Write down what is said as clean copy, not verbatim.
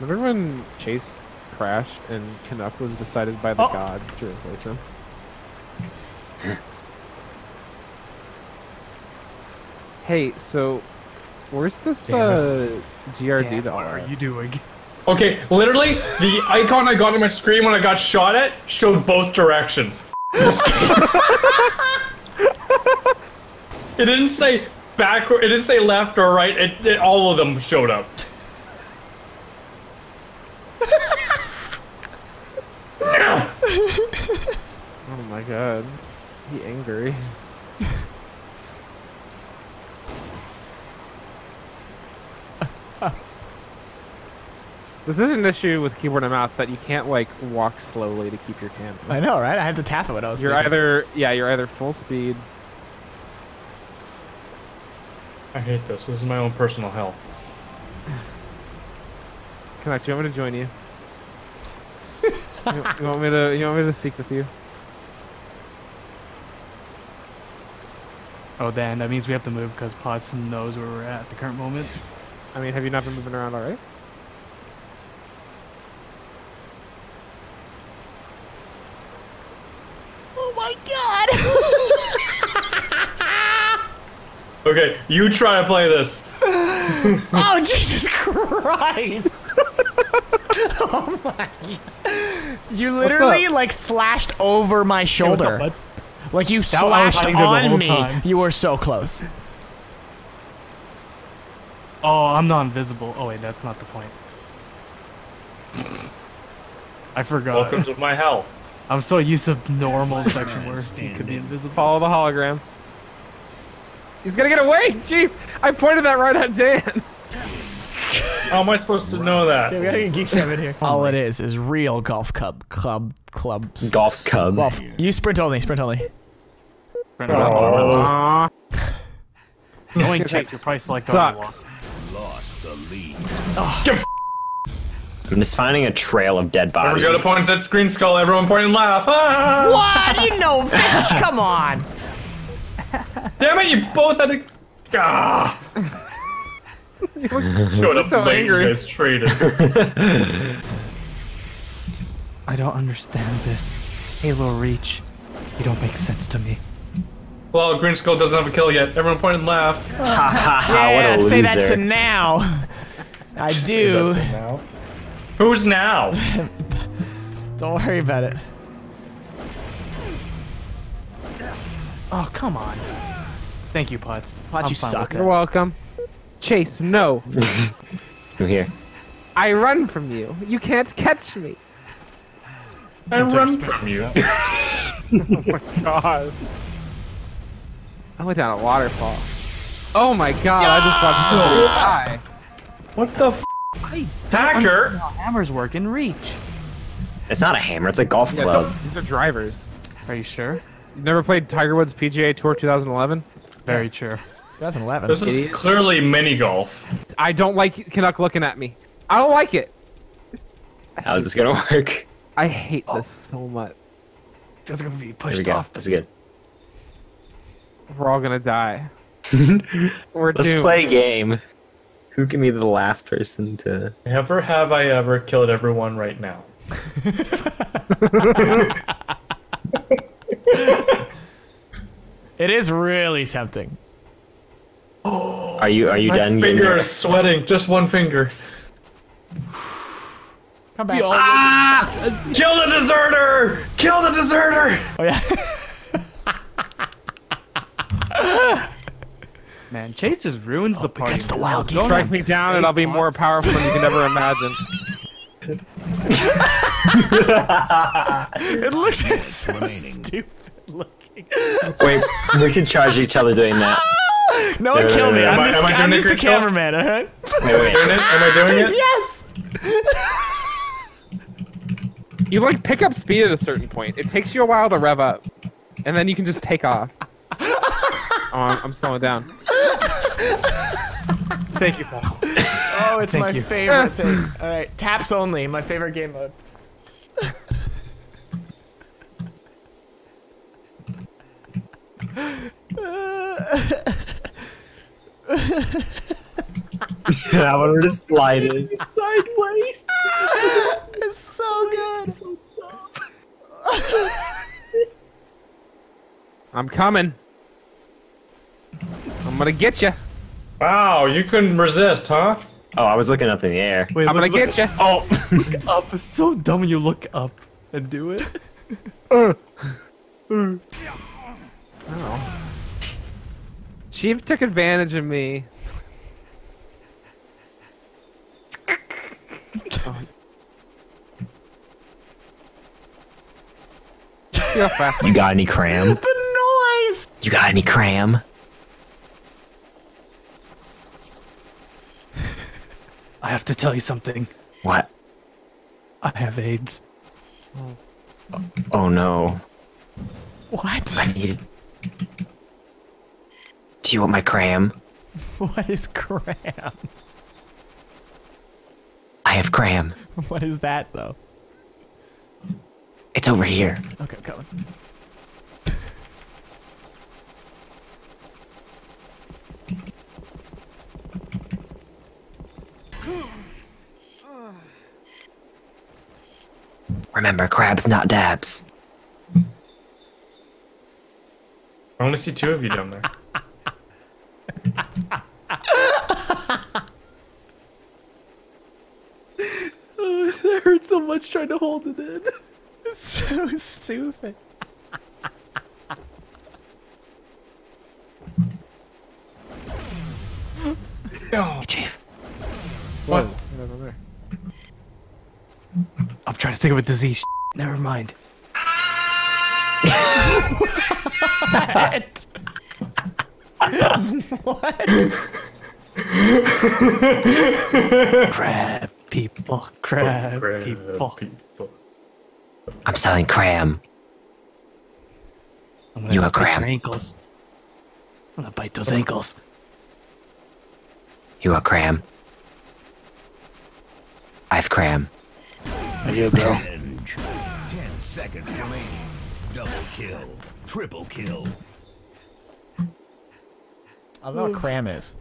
Remember when Chase crashed and Canuck was decided by the gods to replace him? Hey, so where's this GRD dollar? What are you doing? Okay, literally, the icon I got on my screen when I got shot at showed both directions. It didn't say backward, it didn't say left or right, it all of them showed up. Oh my god, he angry. This is an issue with keyboard and mouse that you can't like walk slowly to keep your camera. I know, right? I had to tap at what I was thinking. You're either full speed. I hate this. This is my own personal hell. Canuck, I'm gonna join you. You want me to seek with you? Oh, Dan, that means we have to move because Pods knows where we're at the current moment. I mean, have you not been moving around all right? Okay, you try to play this. Oh, Jesus Christ! Oh my... You literally, like, slashed over my shoulder. Hey, up, like, you slashed on me. Time. You were so close. Oh, I'm not invisible. Oh, wait, that's not the point. I forgot. Welcome to my hell. I'm so used to normal section where you could be invisible. Follow the hologram. He's gonna get away, Chief! I pointed that right at Dan. How am I supposed to know that? Okay, we gotta get Geek 7 here. All it is real golf clubs. Golf cubs. Golf. You sprint only, sprint only. Sprint only. You only check your price like on the wall. Lost the lead. Oh. I'm just finding a trail of dead bodies. Everyone's got a point at Green Skull, everyone point and laugh. Ah! What? You know, fish, come on. Damn it! You both had to. Ah! Showed up so late, angry. You guys traded. I don't understand this. Halo Reach, you don't make sense to me. Well, Green Skull doesn't have a kill yet. Everyone point and laugh. Ha ha ha! Yeah, what a loser. Say that to now. I do. Now. Who's now? Don't worry about it. Oh, come on. Thank you, Pods. Pods, you suck. You're welcome. Chase, no. You're here. I run from you. You can't catch me. I run from you. Oh my god. I went down a waterfall. Oh my god, yeah! I just got so high. What the f? Tiger! Hammers work in Reach. It's not a hammer, it's a golf club. These are drivers. Are you sure? You've never played Tiger Woods PGA Tour 2011? Very true. 2011. This is clearly mini golf. I don't like Canuck looking at me. I don't like it. How is this gonna work? I hate this so much. Feels gonna be pushed off. That's good. We're all gonna die. We're doomed. Let's play a game. Who can be the last person to? Never have I ever killed everyone right now. It is really tempting. Oh, are you done? My finger is sweating. Just one finger. Come back. Ah! Kill the deserter! Kill the deserter! Oh yeah. Man, Chase just ruins the party. That's the wild game. Strike me down, and I'll be more powerful than you can ever imagine. It looks so stupid. Wait, we can charge each other doing that. No one kill me. I'm just the cameraman, alright? Wait. Am I doing it? Yes! You like pick up speed at a certain point. It takes you a while to rev up. And then you can just take off. Oh, I'm slowing down. Thank you, Paul. Oh, it's my favorite thing. Alright, taps only, my favorite game mode. That one would have slided sideways. It's so good. So I'm coming. I'm gonna get you. Wow, you couldn't resist, huh? Oh, I was looking up in the air. Wait, I'm gonna get you. Oh, look up. It's so dumb when you look up and do it. Oh. Chief took advantage of me. Oh. You got any cram? The noise! You got any cram? I have to tell you something. What? I have AIDS. Oh, oh no. What? I need... Do you want my cram? What is cram? I have cram. What is that, though? It's over here. Okay, I'm coming. Remember, crabs, not dabs. I only see two of you down there. That hurt so much trying to hold it in. So stupid. Hey, Chief. What? I'm trying to think of a disease. Never mind. What? What? Crab people. Crab, oh, crab people. I'm selling cram. You a cram? Ankles. I'm gonna bite those ankles. You a cram? I've cram. Are you a girl? 10 seconds remaining. Double kill. Triple kill. I don't know what cram is.